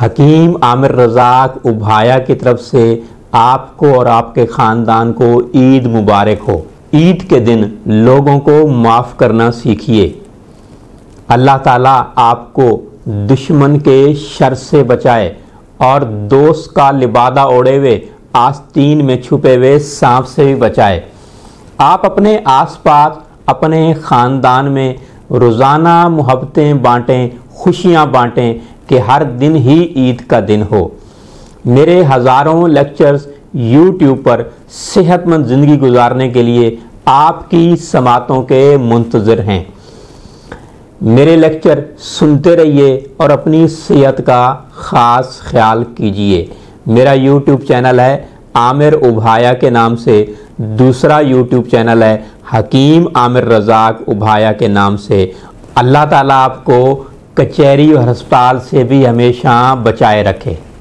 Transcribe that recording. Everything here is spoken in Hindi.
हकीम आमिर रज़ाक ओबहाया की तरफ से आपको और आपके ख़ानदान को ईद मुबारक हो। ईद के दिन लोगों को माफ़ करना सीखिए। अल्लाह ताला आपको दुश्मन के शर से बचाए और दोस्त का लिबादा ओढ़े हुए आस्तीन में छुपे हुए सांप से भी बचाए। आप अपने आसपास अपने ख़ानदान में रोज़ाना मोहब्बतें बांटें, खुशियाँ बांटें कि हर दिन ही ईद का दिन हो। मेरे हज़ारों लेक्चर्स यूट्यूब पर सेहतमंद ज़िंदगी गुजारने के लिए आपकी समातों के मुंतज़र हैं। मेरे लेक्चर सुनते रहिए और अपनी सेहत का ख़ास ख्याल कीजिए। मेरा यूट्यूब चैनल है आमिर ओबहाया के नाम से, दूसरा यूट्यूब चैनल है हकीम आमिर रज़ाक ओबहाया के नाम से। अल्लाह ताला आपको कचहरी और हस्पताल से भी हमेशा बचाए रखे।